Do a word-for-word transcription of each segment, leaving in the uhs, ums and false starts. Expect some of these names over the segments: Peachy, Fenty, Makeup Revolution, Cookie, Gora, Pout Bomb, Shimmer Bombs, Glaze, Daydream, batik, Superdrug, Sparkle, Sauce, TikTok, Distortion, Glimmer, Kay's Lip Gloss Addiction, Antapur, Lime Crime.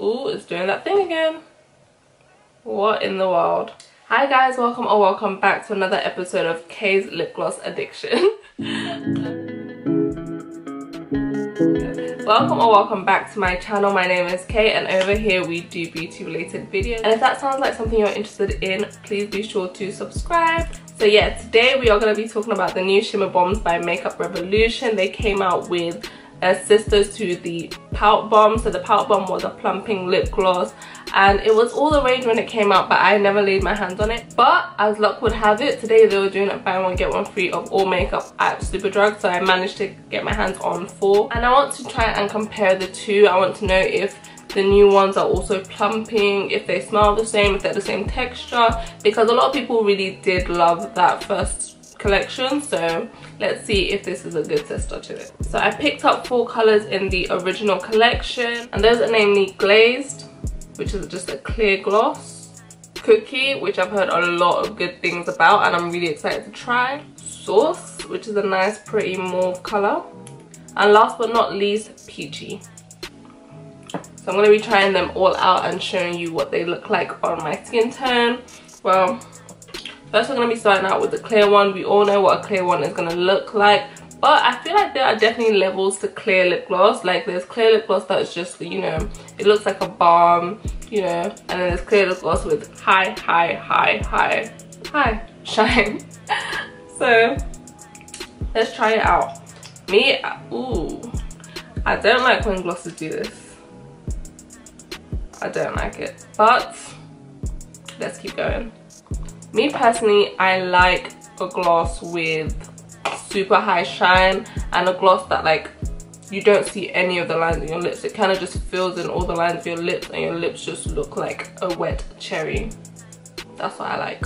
Ooh, it's doing that thing again. What in the world? Hi guys, welcome or welcome back to another episode of Kay's Lip Gloss Addiction. Welcome or welcome back to my channel. My name is Kay and over here we do beauty related videos. And if that sounds like something you're interested in, please be sure to subscribe. So yeah, today we are going to be talking about the new Shimmer Bombs by Makeup Revolution. They came out with Uh, sisters to the Pout Bomb. So the Pout Bomb was a plumping lip gloss and it was all the rage when it came out, but I never laid my hands on it. But as luck would have it, today they were doing a buy one get one free of all makeup at Superdrug, so I managed to get my hands on four, and I want to try and compare the two. I want to know if the new ones are also plumping, if they smell the same, if they're the same texture, because a lot of people really did love that first collection, so let's see if this is a good sister to it. So I picked up four colors in the original collection, and those are namely Glazed, which is just a clear gloss, Cookie, which I've heard a lot of good things about and I'm really excited to try, Sauce, which is a nice pretty mauve color, and last but not least, Peachy. So I'm going to be trying them all out and showing you what they look like on my skin tone. Well, first we're going to be starting out with the clear one. We all know what a clear one is going to look like, but I feel like there are definitely levels to clear lip gloss. Like there's clear lip gloss that's just, you know, it looks like a balm, you know, and then there's clear lip gloss with high, high, high, high, high shine. So let's try it out. Me, ooh, I don't like when glosses do this. I don't like it, but let's keep going. Me personally, I like a gloss with super high shine and a gloss that, like, you don't see any of the lines on your lips. It kind of just fills in all the lines of your lips and your lips just look like a wet cherry. That's what I like.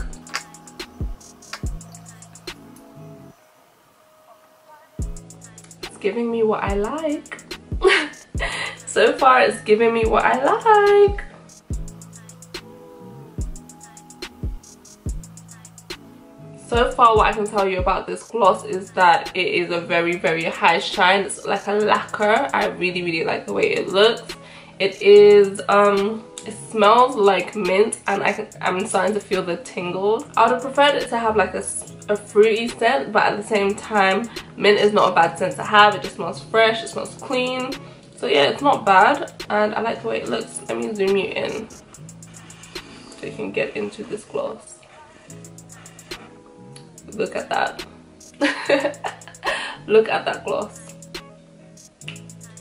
It's giving me what I like. So far, it's giving me what I like. So far, what I can tell you about this gloss is that it is a very, very high shine. It's like a lacquer. I really, really like the way it looks. It is, um, it smells like mint, and I can, I'm starting to feel the tingles. I would have preferred it to have like a, a fruity scent, but at the same time, mint is not a bad scent to have. It just smells fresh, it smells clean. So yeah, it's not bad, and I like the way it looks. Let me zoom you in so you can get into this gloss. Look at that. Look at that gloss.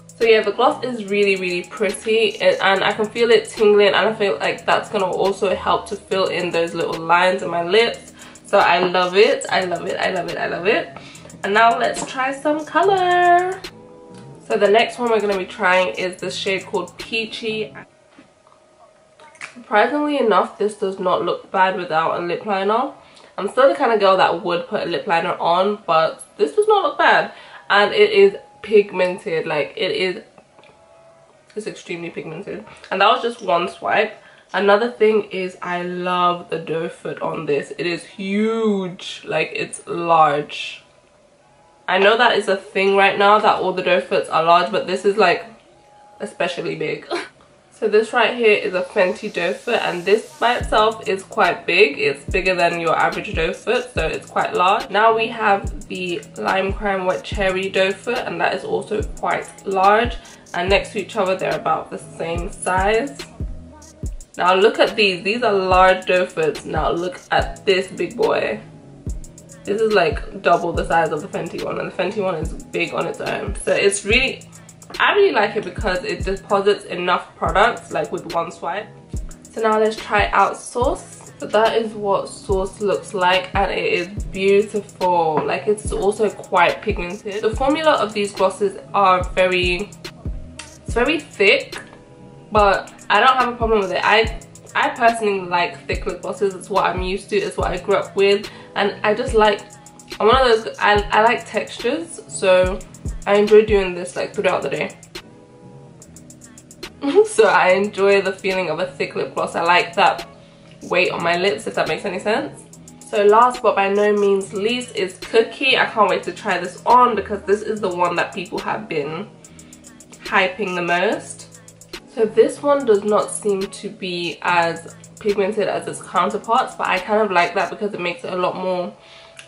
So yeah, the gloss is really, really pretty, and, and I can feel it tingling, and I feel like that's going to also help to fill in those little lines in my lips. So I love it, I love it, I love it, I love it. And now let's try some color. So the next one we're going to be trying is this shade called Peachy. Surprisingly enough, this does not look bad without a lip liner. I'm still the kind of girl that would put a lip liner on, but this does not look bad. And it is pigmented, like it is, it's extremely pigmented. And that was just one swipe. Another thing is I love the doe foot on this. It is huge, like it's large. I know that is a thing right now that all the doe foots are large, but this is like especially big. So this right here is a Fenty doe foot, and this by itself is quite big. It's bigger than your average doe foot, so it's quite large. Now we have the Lime Crime Wet Cherry doe foot, and that is also quite large. And next to each other, they're about the same size. Now look at these. These are large doe foots. Now look at this big boy. This is like double the size of the Fenty one, and the Fenty one is big on its own. So it's really... I really like it because it deposits enough products like with one swipe. So now let's try out Sauce. So that is what Sauce looks like, and it is beautiful. Like it's also quite pigmented. The formula of these glosses are very, it's very thick, but I don't have a problem with it. I, I personally like thick lip glosses. It's what I'm used to. It's what I grew up with, and I just like, I'm one of those, I, I like textures, so I enjoy doing this like throughout the day. So I enjoy the feeling of a thick lip gloss. I like that weight on my lips, if that makes any sense. So last but by no means least is Cookie. I can't wait to try this on because this is the one that people have been hyping the most. So this one does not seem to be as pigmented as its counterparts, but I kind of like that because it makes it a lot more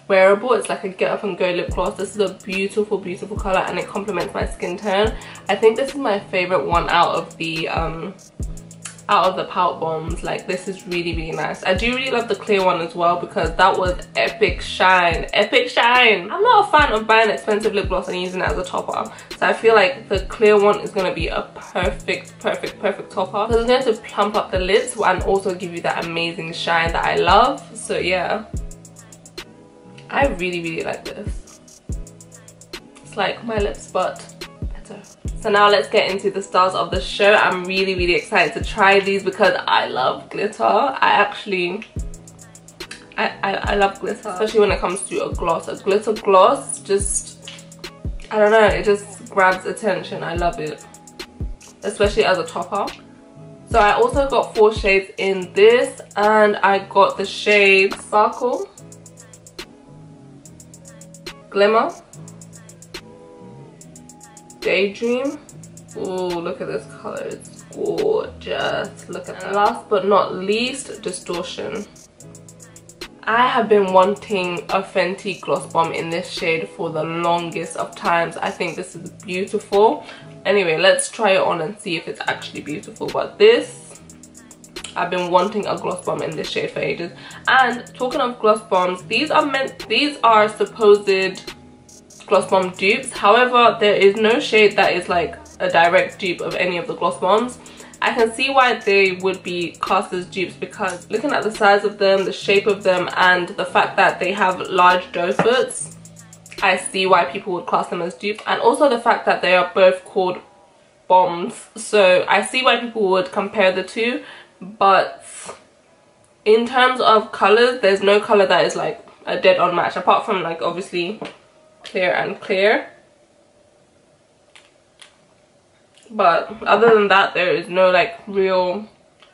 wearable. It's like a get up and go lip gloss. This is a beautiful, beautiful color, and it complements my skin tone. I think this is my favorite one out of the um out of the Pout Bombs. Like, this is really, really nice. I do really love the clear one as well because that was epic shine, epic shine. I'm not a fan of buying expensive lip gloss and using it as a topper, so I feel like the clear one is going to be a perfect, perfect, perfect topper because it's going to plump up the lips and also give you that amazing shine that I love. So yeah, I really, really like this. It's like my lips, but better. So now let's get into the stars of the show. I'm really, really excited to try these because I love glitter. I actually, I, I, I love glitter, especially when it comes to a gloss. A glitter gloss just, I don't know, it just grabs attention. I love it, especially as a topper. So I also got four shades in this, and I got the shade Sparkle, Glimmer, Daydream. Oh, look at this color, it's gorgeous. Look at that. Last but not least, Distortion. I have been wanting a Fenty gloss bomb in this shade for the longest of times. I think this is beautiful. Anyway, let's try it on and see if it's actually beautiful. But this, I've been wanting a gloss bomb in this shade for ages. And talking of gloss bombs, these are meant, these are supposed gloss bomb dupes. However, there is no shade that is like a direct dupe of any of the gloss bombs. I can see why they would be classed as dupes because looking at the size of them, the shape of them, and the fact that they have large doe foots, I see why people would class them as dupes, and also the fact that they are both called bombs. So I see why people would compare the two, but in terms of colors, there's no color that is like a dead-on match apart from like obviously clear and clear, but other than that there is no like real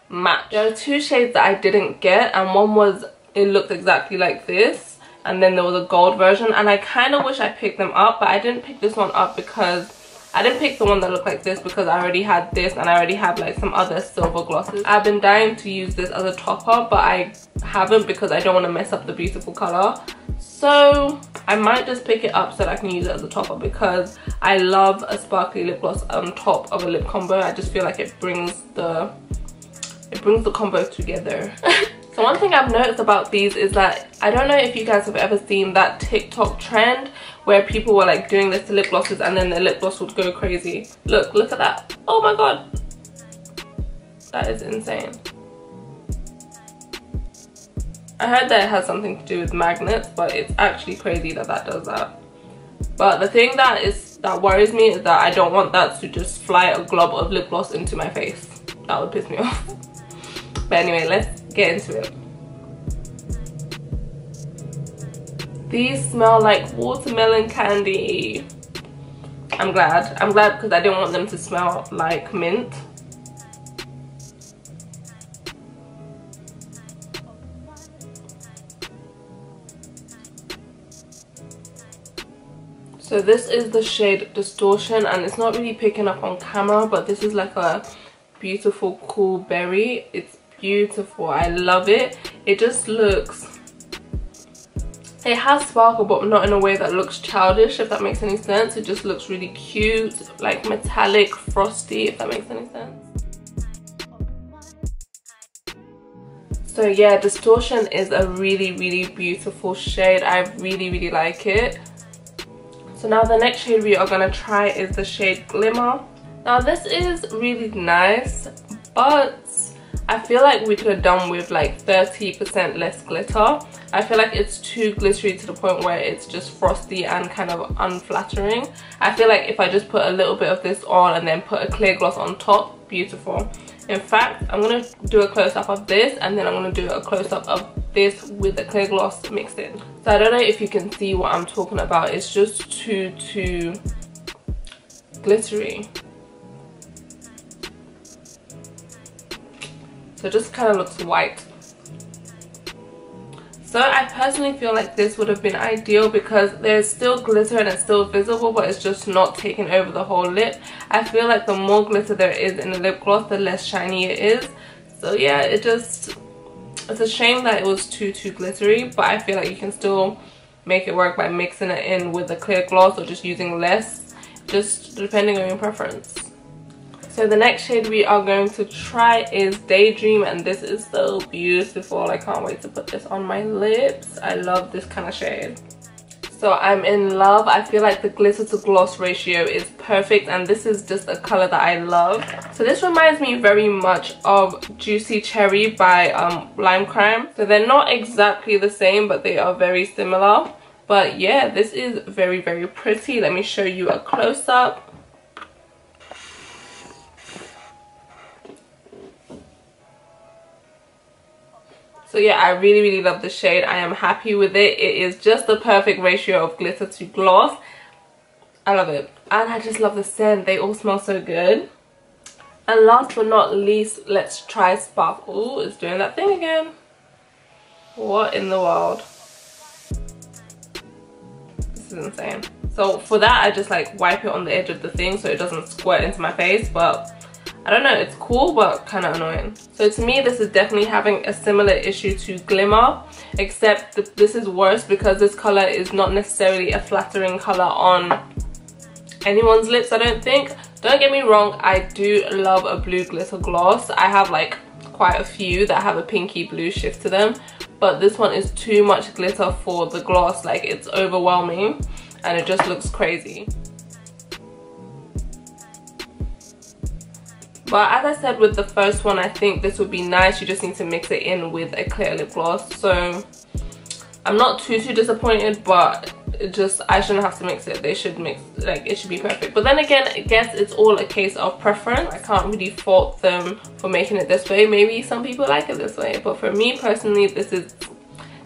match. There are two shades that I didn't get, and one was, it looked exactly like this, and then there was a gold version, and I kind of wish I picked them up, but I didn't pick this one up because I didn't pick the one that looked like this because I already had this, and I already have like some other silver glosses. I've been dying to use this as a topper, but I haven't because I don't want to mess up the beautiful color. So I might just pick it up so that I can use it as a topper because I love a sparkly lip gloss on top of a lip combo. I just feel like it brings the it brings the combo together. So one thing I've noticed about these is that, I don't know if you guys have ever seen that TikTok trend where people were like doing this to lip glosses and then their lip gloss would go crazy. Look, look at that. Oh my god. That is insane. I heard that it has something to do with magnets, but it's actually crazy that that does that. But the thing that is that worries me is that I don't want that to just fly a glob of lip gloss into my face. That would piss me off. But anyway, let's get into it. These smell like watermelon candy. I'm glad. I'm glad because I didn't want them to smell like mint. So this is the shade Distortion, and it's not really picking up on camera, but this is like a beautiful cool berry. It's beautiful. I love it. It just looks, it has sparkle but not in a way that looks childish, if that makes any sense. It just looks really cute, like metallic, frosty, if that makes any sense. So yeah, Distortion is a really, really beautiful shade. I really, really like it. So now the next shade we are going to try is the shade Glimmer. Now this is really nice, but I feel like we could have done with like thirty percent less glitter. I feel like it's too glittery to the point where it's just frosty and kind of unflattering. I feel like if I just put a little bit of this on and then put a clear gloss on top, beautiful. In fact, I'm going to do a close-up of this, and then I'm going to do a close-up of this with a clear gloss mixed in. So I don't know if you can see what I'm talking about. It's just too, too glittery. So it just kind of looks white. So I personally feel like this would have been ideal because there's still glitter and it's still visible, but it's just not taking over the whole lip. I feel like the more glitter there is in the lip gloss, the less shiny it is. So yeah, it just, it's a shame that it was too too glittery, but I feel like you can still make it work by mixing it in with a clear gloss or just using less, just depending on your preference. So the next shade we are going to try is Daydream, and this is so beautiful. I can't wait to put this on my lips. I love this kind of shade. So I'm in love. I feel like the glitter to gloss ratio is perfect, and this is just a color that I love. So this reminds me very much of Juicy Cherry by um, Lime Crime. So they're not exactly the same, but they are very similar. But yeah, this is very, very pretty. Let me show you a close-up. So yeah, I really, really love the shade. I am happy with it. It is just the perfect ratio of glitter to gloss. I love it. And I just love the scent. They all smell so good. And last but not least, let's try Sparkle. Ooh, it's doing that thing again. What in the world? This is insane. So for that, I just like wipe it on the edge of the thing so it doesn't squirt into my face, but I don't know, it's cool but kind of annoying. So to me, this is definitely having a similar issue to Glimmer, except th this is worse because this color is not necessarily a flattering color on anyone's lips, I don't think. Don't get me wrong, I do love a blue glitter gloss. I have like quite a few that have a pinky blue shift to them, but this one is too much glitter for the gloss. Like, it's overwhelming and it just looks crazy. But as I said with the first one, I think this would be nice. You just need to mix it in with a clear lip gloss. So I'm not too, too disappointed, but it just, I shouldn't have to mix it. They should mix, like, it should be perfect. But then again, I guess it's all a case of preference. I can't really fault them for making it this way. Maybe some people like it this way. But for me personally, this is,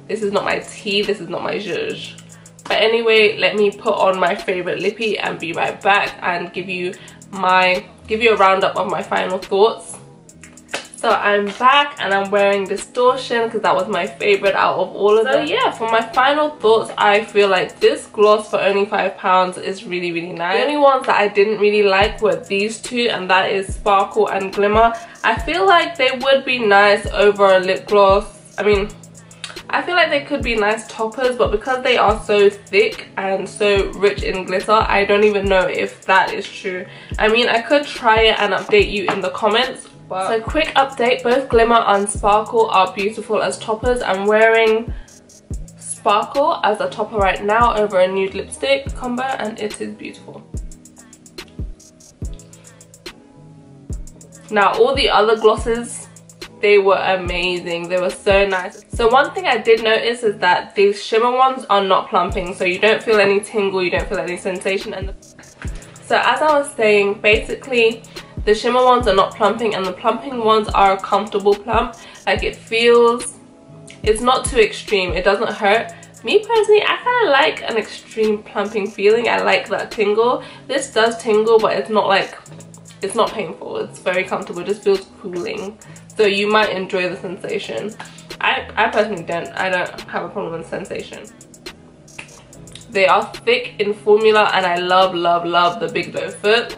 this is not my tea. This is not my zhuzh. But anyway, let me put on my favorite lippy and be right back and give you my... give you a roundup of my final thoughts. So I'm back and I'm wearing Distortion because that was my favorite out of all of them. So yeah, for my final thoughts, I feel like this gloss for only five pounds is really, really nice. The only ones that I didn't really like were these two, and that is Sparkle and Glimmer. I feel like they would be nice over a lip gloss. I mean, I feel like they could be nice toppers, but because they are so thick and so rich in glitter, I don't even know if that is true. I mean, I could try it and update you in the comments. But so, quick update, both Glimmer and Sparkle are beautiful as toppers. I'm wearing Sparkle as a topper right now over a nude lipstick combo, and it is beautiful. Now, all the other glosses, they were amazing. They were so nice. So one thing I did notice is that these shimmer ones are not plumping, so you don't feel any tingle, you don't feel any sensation. And so as I was saying, basically the shimmer ones are not plumping and the plumping ones are a comfortable plump. Like, it feels, it's not too extreme, it doesn't hurt. Me personally, I kind of like an extreme plumping feeling. I like that tingle. This does tingle, but it's not like, it's not painful. It's very comfortable. It just feels cooling. So you might enjoy the sensation. I, I personally don't. I don't have a problem with sensation. They are thick in formula, and I love, love, love the big doe foot.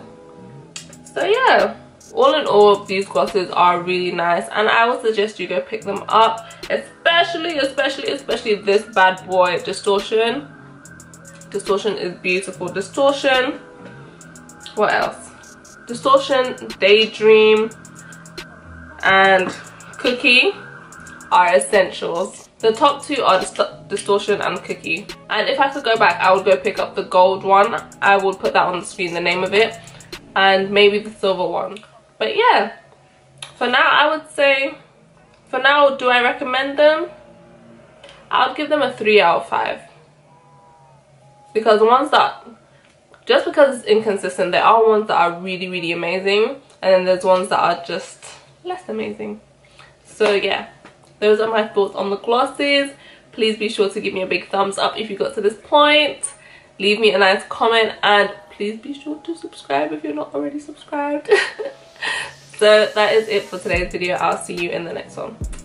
So yeah, all in all, these glosses are really nice, and I would suggest you go pick them up, especially, especially, especially this bad boy, Distortion. Distortion is beautiful. Distortion. What else? Distortion, Daydream, and Cookie are essentials. The top two are Dist Distortion and Cookie. And if I could go back, I would go pick up the gold one. I will put that on the screen, the name of it, and maybe the silver one. But yeah, for now, I would say, for now, do I recommend them? I would give them a three out of five. Because the ones that, just because it's inconsistent, there are ones that are really, really amazing, and then there's ones that are just less amazing. So yeah, those are my thoughts on the glosses. Please be sure to give me a big thumbs up if you got to this point. Leave me a nice comment, and please be sure to subscribe if you're not already subscribed. So that is it for today's video. I'll see you in the next one.